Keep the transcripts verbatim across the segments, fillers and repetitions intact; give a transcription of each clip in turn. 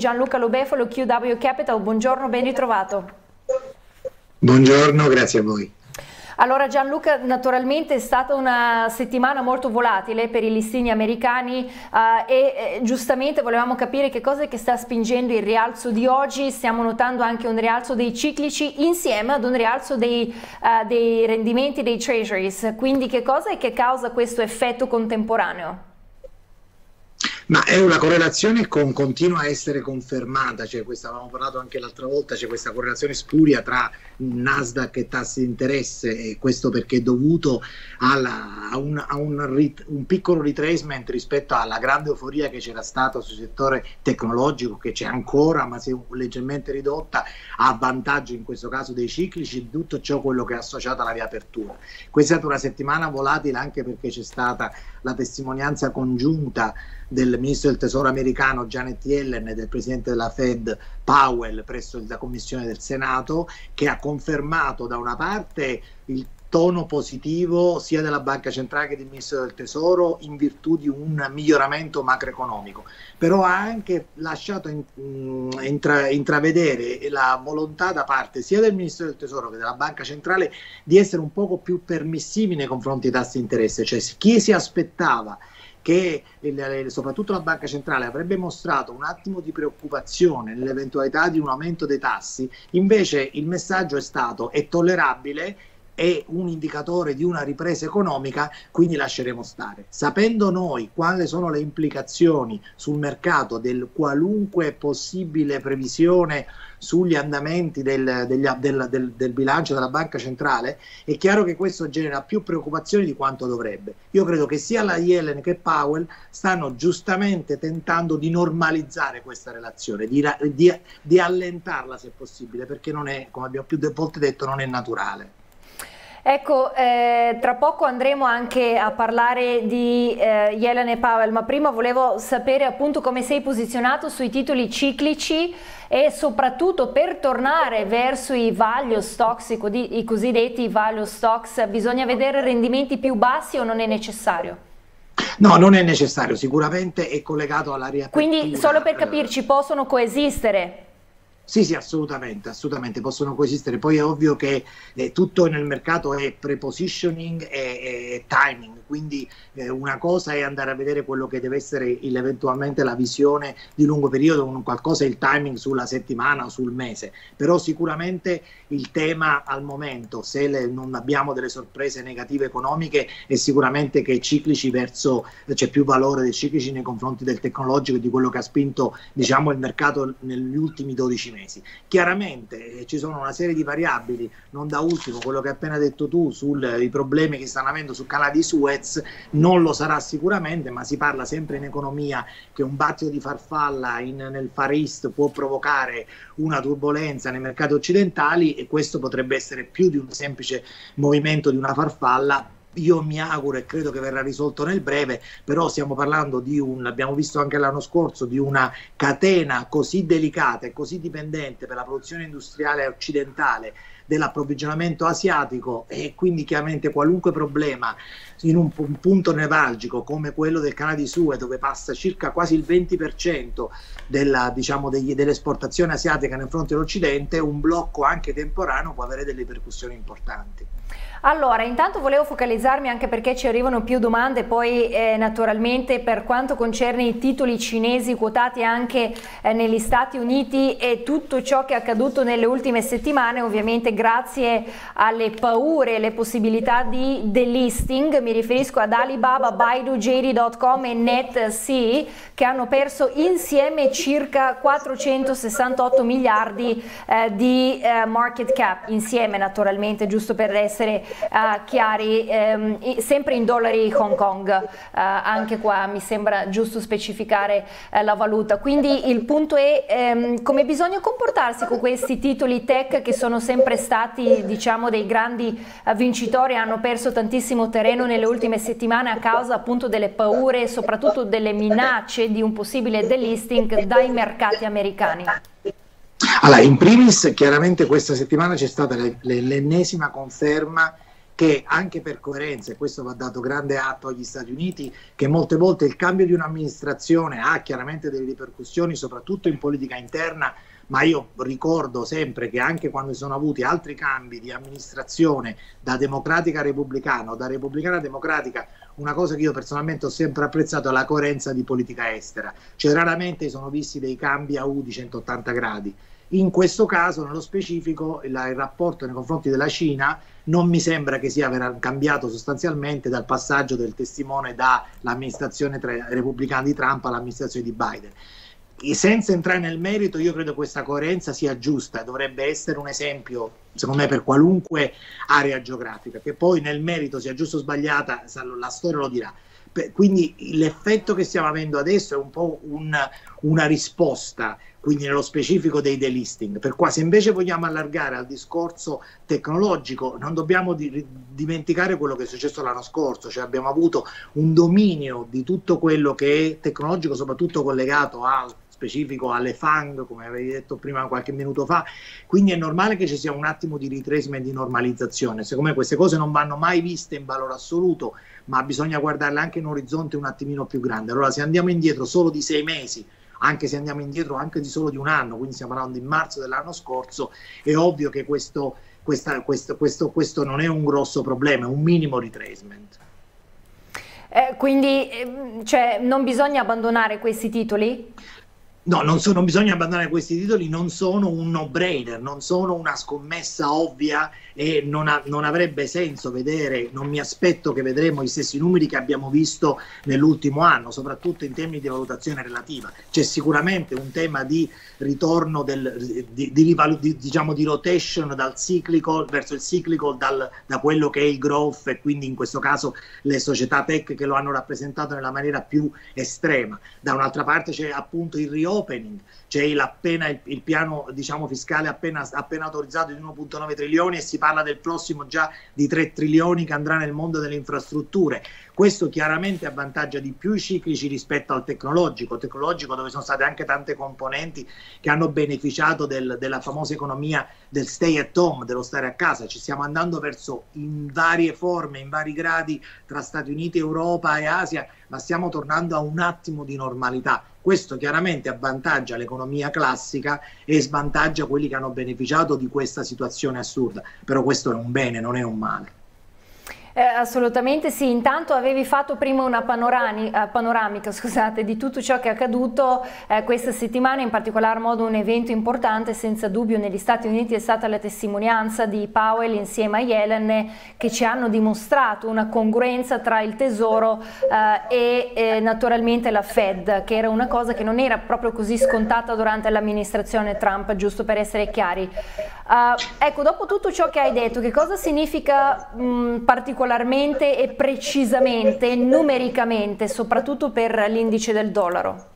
Gianluca Lobefalo, Q W Capital, buongiorno, ben ritrovato. Buongiorno, grazie a voi. Allora Gianluca, naturalmente è stata una settimana molto volatile per i listini americani eh, e eh, giustamente volevamo capire che cosa è che sta spingendo il rialzo di oggi. Stiamo notando anche un rialzo dei ciclici insieme ad un rialzo dei, eh, dei rendimenti dei treasuries, quindi che cosa è che causa questo effetto contemporaneo? Ma è una correlazione che continua a essere confermata, cioè questa avevamo parlato anche l'altra volta, c'è questa correlazione spuria tra Nasdaq e tassi di interesse, e questo perché è dovuto alla, a, un, a un, un piccolo retracement rispetto alla grande euforia che c'era stata sul settore tecnologico, che c'è ancora ma si è leggermente ridotta, a vantaggio in questo caso dei ciclici, di tutto ciò quello che è associato alla riapertura. Questa è stata una settimana volatile anche perché c'è stata la testimonianza congiunta del ministro del tesoro americano Janet Yellen e del presidente della Fed Powell presso la commissione del Senato, che ha confermato da una parte il tono positivo sia della banca centrale che del ministro del tesoro in virtù di un miglioramento macroeconomico, però ha anche lasciato in, mh, intra, intravedere la volontà da parte sia del ministro del tesoro che della banca centrale di essere un poco più permissivi nei confronti dei tassi di interesse, cioè chi si aspettava che soprattutto la banca centrale avrebbe mostrato un attimo di preoccupazione nell'eventualità di un aumento dei tassi, invece il messaggio è stato: è tollerabile, è un indicatore di una ripresa economica, quindi lasceremo stare. Sapendo noi quali sono le implicazioni sul mercato del qualunque possibile previsione sugli andamenti del, del, del, del, del bilancio della banca centrale, è chiaro che questo genera più preoccupazioni di quanto dovrebbe. Io credo che sia la Yellen che Powell stanno giustamente tentando di normalizzare questa relazione, di, di, di allentarla se possibile, perché non è, come abbiamo più volte detto, non è naturale. Ecco, eh, tra poco andremo anche a parlare di eh, Yellen e Powell, ma prima volevo sapere appunto come sei posizionato sui titoli ciclici e soprattutto per tornare verso i value stocks, i, cod i cosiddetti value stocks, bisogna vedere rendimenti più bassi o non è necessario? No, non è necessario, sicuramente è collegato alla riapertura. Quindi, solo per capirci, possono coesistere? Sì, sì, assolutamente, assolutamente, possono coesistere. Poi è ovvio che eh, tutto nel mercato è prepositioning e, e timing, quindi eh, una cosa è andare a vedere quello che deve essere il, eventualmente la visione di lungo periodo, un qualcosa è il timing sulla settimana o sul mese, però sicuramente il tema al momento, se le, non abbiamo delle sorprese negative economiche, è sicuramente che ciclici verso, c'è più valore dei ciclici nei confronti del tecnologico e di quello che ha spinto, diciamo, il mercato negli ultimi dodici mesi. Chiaramente eh, ci sono una serie di variabili, non da ultimo quello che hai appena detto tu sui problemi che stanno avendo sul canale di Suez, non lo sarà sicuramente, ma si parla sempre in economia che un battito di farfalla in, nel Far East può provocare una turbolenza nei mercati occidentali, e questo potrebbe essere più di un semplice movimento di una farfalla. Io mi auguro e credo che verrà risolto nel breve, però stiamo parlando di un, abbiamo visto anche l'anno scorso, di una catena così delicata e così dipendente per la produzione industriale occidentale dell'approvvigionamento asiatico, e quindi chiaramente qualunque problema in un, un punto nevralgico come quello del canale di Suez, dove passa circa quasi il venti per cento della, diciamo, dell'esportazione asiatica nel fronte dell'Occidente, un blocco anche temporaneo può avere delle ripercussioni importanti. Allora, intanto volevo focalizzarmi, anche perché ci arrivano più domande, poi eh, naturalmente per quanto concerne i titoli cinesi quotati anche eh, negli Stati Uniti e tutto ciò che è accaduto nelle ultime settimane, ovviamente grazie alle paure e alle possibilità di delisting, mi riferisco ad Alibaba, Baidu, J D punto com e NetSea, che hanno perso insieme circa quattrocentosessantotto miliardi eh, di eh, market cap, insieme naturalmente, giusto per essere Uh, chiari, ehm, sempre in dollari Hong Kong, uh, anche qua mi sembra giusto specificare uh, la valuta. Quindi il punto è ehm, come bisogna comportarsi con questi titoli tech che sono sempre stati, diciamo, dei grandi uh, vincitori, hanno perso tantissimo terreno nelle ultime settimane a causa appunto delle paure e soprattutto delle minacce di un possibile delisting dai mercati americani. Allora, in primis chiaramente questa settimana c'è stata l'ennesima conferma che anche per coerenza, e questo va dato grande atto agli Stati Uniti, che molte volte il cambio di un'amministrazione ha chiaramente delle ripercussioni soprattutto in politica interna, ma io ricordo sempre che anche quando sono avuti altri cambi di amministrazione da democratica a repubblicana o da repubblicana a democratica, una cosa che io personalmente ho sempre apprezzato è la coerenza di politica estera, cioè raramente sono visti dei cambi a U di centottanta gradi. In questo caso, nello specifico, il rapporto nei confronti della Cina non mi sembra che sia cambiato sostanzialmente dal passaggio del testimone dall'amministrazione repubblicana di Trump all'amministrazione di Biden. E senza entrare nel merito, io credo questa coerenza sia giusta e dovrebbe essere un esempio, secondo me, per qualunque area geografica. Che poi nel merito sia giusta o sbagliata, la storia lo dirà. Quindi l'effetto che stiamo avendo adesso è un po' una, una risposta, quindi nello specifico dei delisting. Per qua, se invece vogliamo allargare al discorso tecnologico, non dobbiamo di dimenticare quello che è successo l'anno scorso, cioè abbiamo avuto un dominio di tutto quello che è tecnologico, soprattutto collegato al specifico alle FANG, come avevi detto prima qualche minuto fa, quindi è normale che ci sia un attimo di ritracement, di normalizzazione. Secondo me queste cose non vanno mai viste in valore assoluto, ma bisogna guardarle anche in un orizzonte un attimino più grande. Allora, se andiamo indietro solo di sei mesi, anche se andiamo indietro anche di solo di un anno, quindi stiamo parlando di marzo dell'anno scorso, è ovvio che questo, questa, questo, questo, questo non è un grosso problema, è un minimo ritracement. Eh, quindi cioè, non bisogna abbandonare questi titoli? No, non, so, non bisogna abbandonare questi titoli, non sono un no-brainer, non sono una scommessa ovvia e non, ha, non avrebbe senso vedere, non mi aspetto che vedremo gli stessi numeri che abbiamo visto nell'ultimo anno, soprattutto in termini di valutazione relativa. C'è sicuramente un tema di ritorno, del, di, di, di, diciamo di rotation dal ciclico verso il ciclico, dal, da quello che è il growth, e quindi in questo caso le società tech che lo hanno rappresentato nella maniera più estrema. Da un'altra parte c'è appunto il riordino, opening, c'è cioè appena il, il piano diciamo fiscale appena, appena autorizzato di uno virgola nove trilioni e si parla del prossimo già di tre trilioni che andrà nel mondo delle infrastrutture. Questo chiaramente avvantaggia di più i ciclici rispetto al tecnologico, tecnologico dove sono state anche tante componenti che hanno beneficiato del, della famosa economia del stay at home, dello stare a casa. Ci stiamo andando verso in varie forme, in vari gradi tra Stati Uniti, Europa e Asia, ma stiamo tornando a un attimo di normalità. Questo chiaramente avvantaggia l'economia classica e svantaggia quelli che hanno beneficiato di questa situazione assurda, però questo è un bene, non è un male. Eh, assolutamente sì. Intanto avevi fatto prima una panoramica scusate, di tutto ciò che è accaduto eh, questa settimana, in particolar modo un evento importante senza dubbio negli Stati Uniti è stata la testimonianza di Powell insieme a Yellen, che ci hanno dimostrato una congruenza tra il tesoro eh, e eh, naturalmente la Fed, che era una cosa che non era proprio così scontata durante l'amministrazione Trump, giusto per essere chiari. Uh, ecco, dopo tutto ciò che hai detto, che cosa significa mh, particolarmente e precisamente, numericamente, soprattutto per l'indice del dollaro?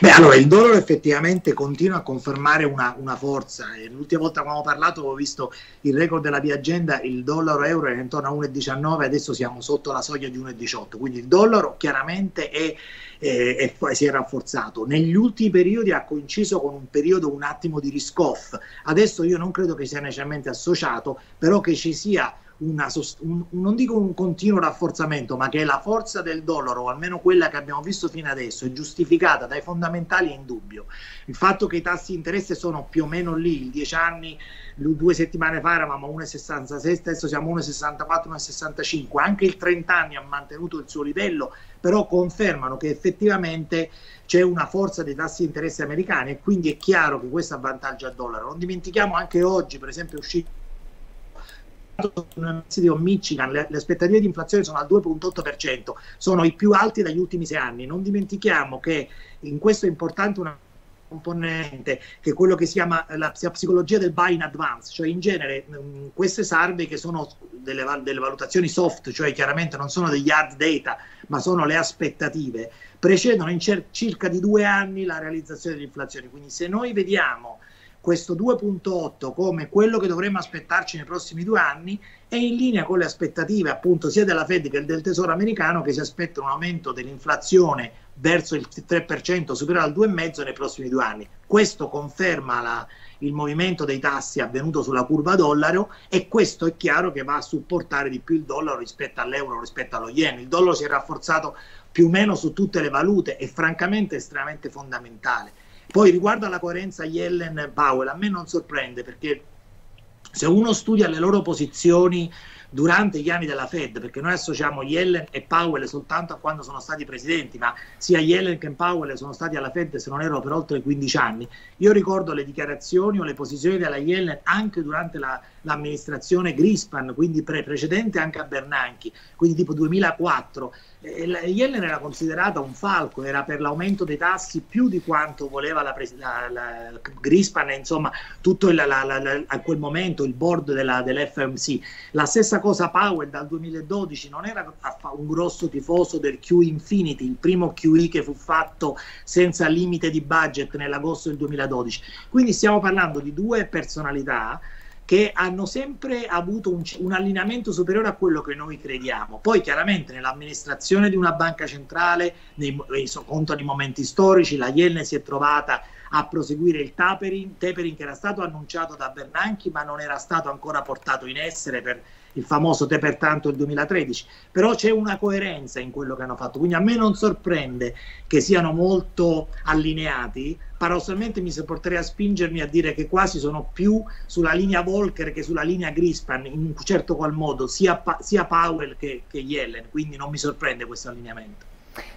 Beh, allora il dollaro effettivamente continua a confermare una, una forza. L'ultima volta che abbiamo parlato avevo visto il record della mia agenda, il dollaro euro era intorno a uno virgola diciannove, adesso siamo sotto la soglia di uno virgola diciotto, quindi il dollaro chiaramente è, è, è, è, si è rafforzato. Negli ultimi periodi ha coinciso con un periodo un attimo di risk-off, adesso io non credo che sia necessariamente associato, però che ci sia Una, un, non dico un continuo rafforzamento, ma che la forza del dollaro, o almeno quella che abbiamo visto fino adesso, è giustificata dai fondamentali, è indubbio. Il fatto che i tassi di interesse sono più o meno lì, il dieci anni, due settimane fa eravamo a uno virgola sessantasei, adesso siamo a uno virgola sessantaquattro, uno virgola sessantacinque, anche il trenta anni ha mantenuto il suo livello, però confermano che effettivamente c'è una forza dei tassi di interesse americani e quindi è chiaro che questo avvantaggia il dollaro. Non dimentichiamo anche oggi, per esempio, è uscito di Michigan, le, le aspettative di inflazione sono al due virgola otto per cento, sono i più alti dagli ultimi sei anni. Non dimentichiamo che in questo è importante una componente che è quello che si chiama la psicologia del buy in advance, cioè in genere mh, queste salve che sono delle, delle valutazioni soft, cioè chiaramente non sono degli hard data ma sono le aspettative, precedono in circa di due anni la realizzazione dell'inflazione. Quindi se noi vediamo questo due virgola otto come quello che dovremmo aspettarci nei prossimi due anni è in linea con le aspettative appunto sia della Fed che del Tesoro americano, che si aspetta un aumento dell'inflazione verso il tre per cento superiore al due virgola cinque per cento nei prossimi due anni. Questo conferma la, il movimento dei tassi avvenuto sulla curva dollaro, e questo è chiaro che va a supportare di più il dollaro rispetto all'euro, rispetto allo yen. Il dollaro si è rafforzato più o meno su tutte le valute e francamente è estremamente fondamentale. Poi riguardo alla coerenza Yellen-Powell, a me non sorprende, perché se uno studia le loro posizioni durante gli anni della Fed, perché noi associamo Yellen e Powell soltanto a quando sono stati presidenti, ma sia Yellen che Powell sono stati alla Fed, se non erro, per oltre quindici anni. Io ricordo le dichiarazioni o le posizioni della Yellen anche durante la, l'amministrazione Greenspan, quindi pre- precedente anche a Bernanke, quindi tipo duemilaquattro. Eh, la, Yellen era considerata un falco, era per l'aumento dei tassi più di quanto voleva la, pres- la, la, la Greenspan, e insomma tutto il, la, la, la, a quel momento il board della, dell'F O M C. La stessa cosa Powell dal duemiladodici, non era un grosso tifoso del Q Infinity, il primo Q E che fu fatto senza limite di budget nell'agosto del duemiladodici. Quindi stiamo parlando di due personalità che hanno sempre avuto un, un allineamento superiore a quello che noi crediamo. Poi chiaramente nell'amministrazione di una banca centrale, nei, contano i momenti storici, la Yellen si è trovata a proseguire il tapering, tapering che era stato annunciato da Bernanke ma non era stato ancora portato in essere per il famoso te pertanto il duemilatredici, però c'è una coerenza in quello che hanno fatto, quindi a me non sorprende che siano molto allineati. Paradossalmente mi porterei a spingermi a dire che quasi sono più sulla linea Volcker che sulla linea Greenspan, in un certo qual modo, sia, pa- sia Powell che-, che Yellen, quindi non mi sorprende questo allineamento.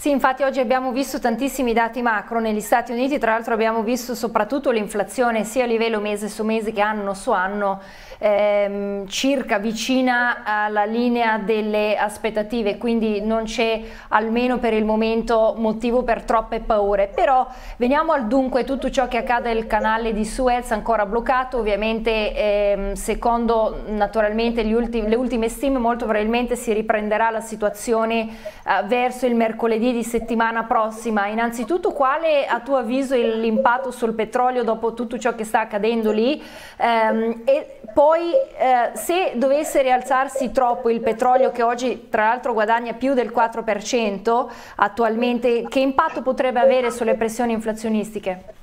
Sì, infatti oggi abbiamo visto tantissimi dati macro negli Stati Uniti, tra l'altro abbiamo visto soprattutto l'inflazione sia a livello mese su mese che anno su anno ehm, circa vicina alla linea delle aspettative, quindi non c'è almeno per il momento motivo per troppe paure. Però veniamo al dunque, tutto ciò che accade nel canale di Suez ancora bloccato, ovviamente ehm, secondo naturalmente gli ultimi, le ultime stime molto probabilmente si riprenderà la situazione eh, verso il mercoledì mercoledì di settimana prossima. Innanzitutto, quale a tuo avviso l'impatto sul petrolio dopo tutto ciò che sta accadendo lì? Ehm, e poi eh, se dovesse rialzarsi troppo il petrolio, che oggi tra l'altro guadagna più del quattro per cento attualmente, che impatto potrebbe avere sulle pressioni inflazionistiche?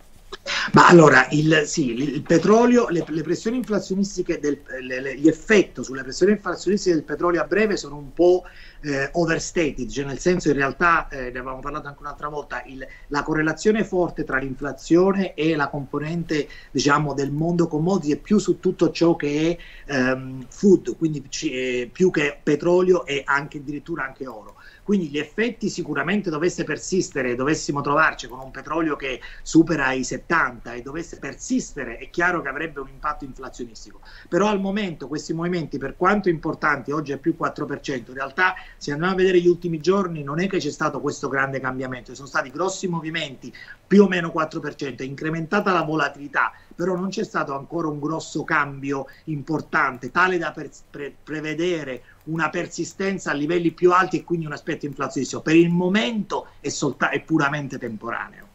Ma allora, il, sì, il petrolio, le, le pressioni inflazionistiche, del, le, le, gli effetti sulle pressioni inflazionistiche del petrolio a breve sono un po' eh, overstated, cioè nel senso, in realtà, eh, ne avevamo parlato anche un'altra volta, il, la correlazione forte tra l'inflazione e la componente, diciamo, del mondo commodity è più su tutto ciò che è ehm, food, quindi eh, più che petrolio e anche addirittura anche oro. Quindi gli effetti, sicuramente dovesse persistere, dovessimo trovarci con un petrolio che supera i settanta e dovesse persistere, è chiaro che avrebbe un impatto inflazionistico. Però al momento questi movimenti, per quanto importanti, oggi è più quattro per cento, in realtà se andiamo a vedere gli ultimi giorni non è che c'è stato questo grande cambiamento, ci sono stati grossi movimenti, più o meno quattro per cento, è incrementata la volatilità, però non c'è stato ancora un grosso cambio importante, tale da pre- pre- prevedere una persistenza a livelli più alti e quindi un aspetto inflazionistico. Per il momento è, solta- è puramente temporaneo.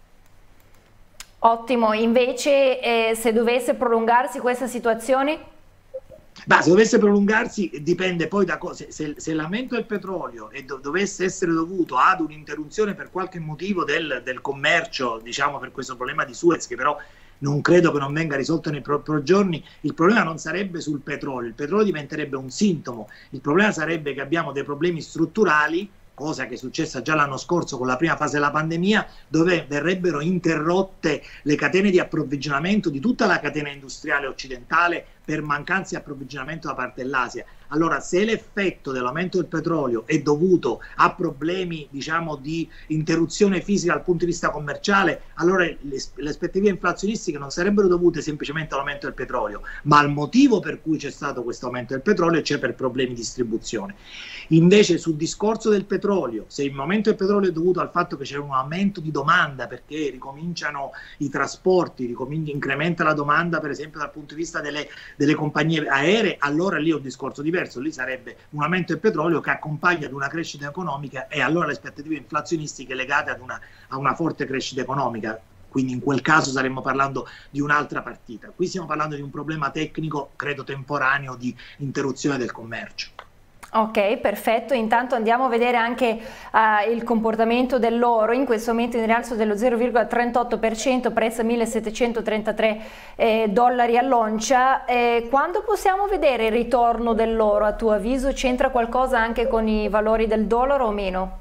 Ottimo, invece eh, se dovesse prolungarsi questa situazione? Bah, se dovesse prolungarsi dipende poi da cosa, se, se l'aumento del petrolio e do, dovesse essere dovuto ad un'interruzione per qualche motivo del, del commercio, diciamo per questo problema di Suez, che però non credo che non venga risolto nei propri giorni, il problema non sarebbe sul petrolio, il petrolio diventerebbe un sintomo, il problema sarebbe che abbiamo dei problemi strutturali, cosa che è successa già l'anno scorso con la prima fase della pandemia, dove verrebbero interrotte le catene di approvvigionamento di tutta la catena industriale occidentale per mancanza di approvvigionamento da parte dell'Asia. Allora, se l'effetto dell'aumento del petrolio è dovuto a problemi, diciamo, di interruzione fisica dal punto di vista commerciale, allora le, le aspettative inflazionistiche non sarebbero dovute semplicemente all'aumento del petrolio, ma al motivo per cui c'è stato questo aumento del petrolio, e cioè per problemi di distribuzione. Invece sul discorso del petrolio, se il aumento del petrolio è dovuto al fatto che c'è un aumento di domanda perché ricominciano i trasporti, ricomin- incrementa la domanda per esempio dal punto di vista delle, delle compagnie aeree, allora lì è un discorso diverso. Lì sarebbe un aumento del petrolio che accompagna ad una crescita economica, e allora le aspettative inflazionistiche legate ad una, a una forte crescita economica. quindi in quel caso saremmo parlando di un'altra partita. Qui stiamo parlando di un problema tecnico, credo temporaneo, di interruzione del commercio. Ok, perfetto. Intanto andiamo a vedere anche uh, il comportamento dell'oro. In questo momento in rialzo dello zero virgola trentotto per cento, prezzo millesettecentotrentatré eh, dollari all'oncia. Eh, quando possiamo vedere il ritorno dell'oro, a tuo avviso? C'entra qualcosa anche con i valori del dollaro o meno?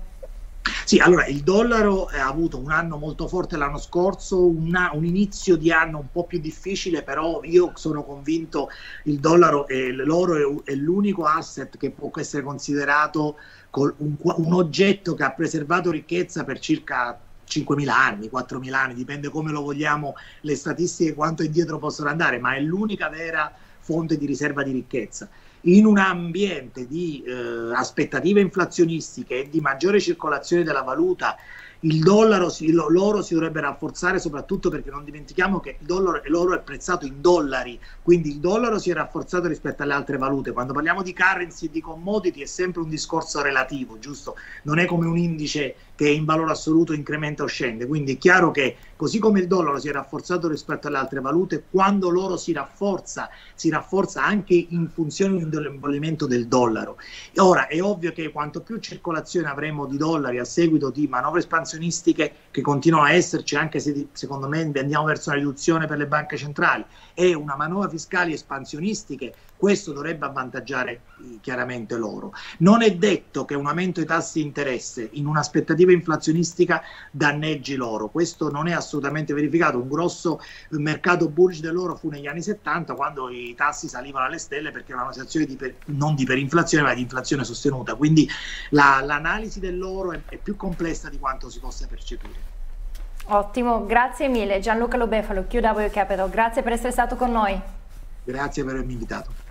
Sì, allora il dollaro ha avuto un anno molto forte l'anno scorso, una, un inizio di anno un po' più difficile, però io sono convinto il dollaro e l'oro è, è l'unico asset che può essere considerato col, un, un oggetto che ha preservato ricchezza per circa cinquemila anni, quattromila anni, dipende come lo vogliamo, le statistiche quanto indietro possono andare, ma è l'unica vera fonte di riserva di ricchezza. In un ambiente di eh, aspettative inflazionistiche e di maggiore circolazione della valuta, il dollaro, si, l'oro si dovrebbe rafforzare, soprattutto perché non dimentichiamo che il dollaro, l'oro è prezzato in dollari, quindi il dollaro si è rafforzato rispetto alle altre valute. Quando parliamo di currency e di commodity è sempre un discorso relativo, giusto? Non è come un indice che in valore assoluto incrementa o scende, quindi è chiaro che così come il dollaro si è rafforzato rispetto alle altre valute, quando l'oro si rafforza, si rafforza anche in funzione di un dell'imbollimento del dollaro. Ora è ovvio che quanto più circolazione avremo di dollari a seguito di manovre espansionistiche, che continuano a esserci anche se secondo me andiamo verso una riduzione per le banche centrali, e una manovra fiscale espansionistiche, questo dovrebbe avvantaggiare chiaramente l'oro. Non è detto che un aumento dei tassi di interesse in un'aspettativa inflazionistica danneggi l'oro, questo non è assolutamente verificato. Un grosso mercato bullish dell'oro fu negli anni settanta, quando i tassi salivano alle stelle perché era una situazione di per, non di perinflazione ma di inflazione sostenuta, quindi l'analisi la, dell'oro è, è più complessa di quanto si possa percepire. Ottimo, grazie mille Gianluca Lobefalo, Q W Capital, grazie per essere stato con noi. Grazie per avermi invitato.